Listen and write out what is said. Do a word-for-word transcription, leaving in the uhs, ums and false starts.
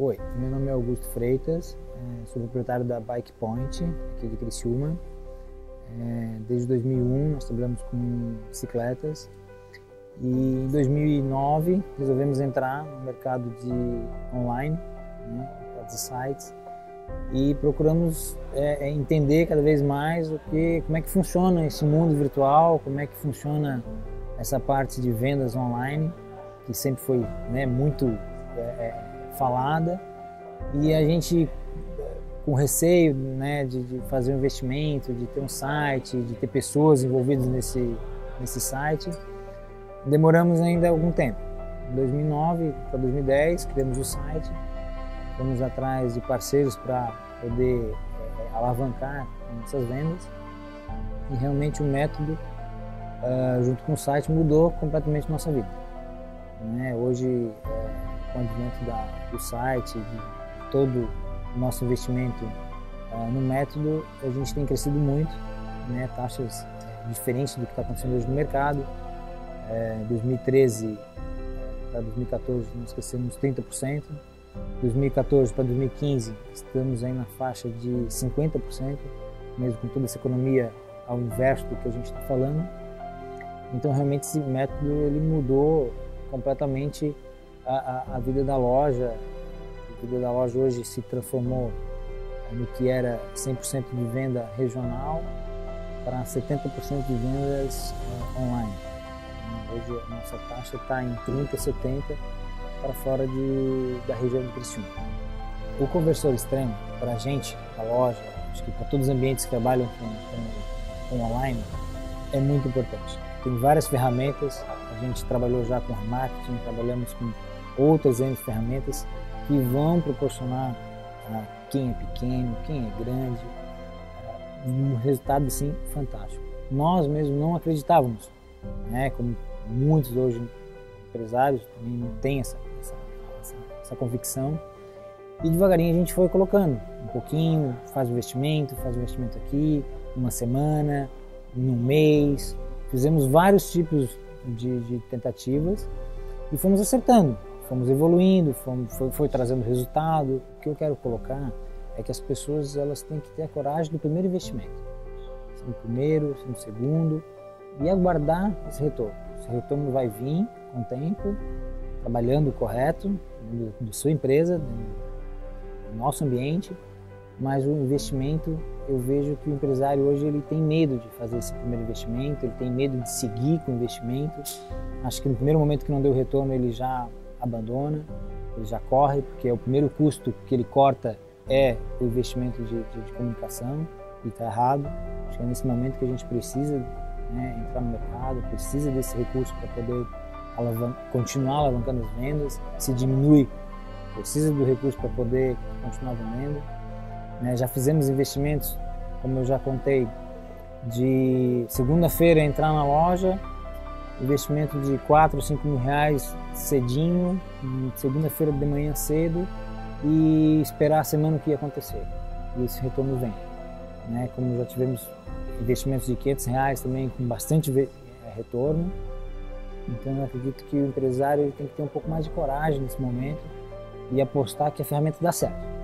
Oi, meu nome é Augusto Freitas, sou proprietário da Bike Point, aqui de Criciúma. Desde dois mil e um nós trabalhamos com bicicletas e em dois mil e nove resolvemos entrar no mercado de online, né, de sites, e procuramos é, entender cada vez mais o que, como é que funciona esse mundo virtual, como é que funciona essa parte de vendas online, que sempre foi, né, muito... É, é, falada, e a gente com receio, né, de, de fazer um investimento, de ter um site, de ter pessoas envolvidas nesse, nesse site, demoramos ainda algum tempo. Em dois mil e nove para dois mil e dez criamos o site, fomos atrás de parceiros para poder é, alavancar nossas vendas, e realmente o método uh, junto com o site mudou completamente nossa vida, né? Hoje é, com o advento da, do site, de todo o nosso investimento uh, no método, a gente tem crescido muito, né? Taxas diferentes do que está acontecendo hoje no mercado. Em uh, dois mil e treze para dois mil e quatorze nós crescemos trinta por cento, dois mil e quatorze para dois mil e quinze estamos aí na faixa de cinquenta por cento, mesmo com toda essa economia ao inverso do que a gente está falando. Então realmente esse método ele mudou completamente A, a, a vida da loja. A vida da loja hoje se transformou no que era cem por cento de venda regional para setenta por cento de vendas uh, online. Hoje a nossa taxa está em trinta por cento, setenta por cento para fora de, da região de Criciúma. O conversor extremo, para a gente, para a loja, acho que para todos os ambientes que trabalham com, com, com online, é muito importante. Tem várias ferramentas, a gente trabalhou já com marketing, trabalhamos com outras ferramentas que vão proporcionar a quem é pequeno, quem é grande, um resultado assim fantástico. Nós mesmos não acreditávamos, né? Como muitos hoje empresários também não têm essa, essa, essa, essa convicção, e devagarinho a gente foi colocando um pouquinho, faz o investimento, faz o investimento aqui, uma semana, um mês, fizemos vários tipos de, de tentativas e fomos acertando. Fomos evoluindo, fomos, foi, foi trazendo resultado. O que eu quero colocar é que as pessoas elas têm que ter a coragem do primeiro investimento. No primeiro, no segundo, e aguardar esse retorno. Esse retorno vai vir com o tempo, trabalhando correto, da sua empresa, do nosso ambiente, mas o investimento, eu vejo que o empresário hoje ele tem medo de fazer esse primeiro investimento, ele tem medo de seguir com o investimento. Acho que no primeiro momento que não deu retorno ele já abandona, ele já corre, porque é o primeiro custo que ele corta é o investimento de, de, de comunicação, e está errado. Acho que é nesse momento que a gente precisa, né, entrar no mercado, precisa desse recurso para poder alavan- continuar alavancando as vendas, se diminui, precisa do recurso para poder continuar vendendo. Né? Já fizemos investimentos, como eu já contei, de segunda-feira entrar na loja, investimento de quatro ou cinco mil reais cedinho, segunda-feira de manhã cedo, e esperar a semana o que ia acontecer. E esse retorno vem. Né? Como já tivemos investimentos de quinhentos reais também, com bastante retorno. Então eu acredito que o empresário ele tem que ter um pouco mais de coragem nesse momento e apostar que a ferramenta dá certo.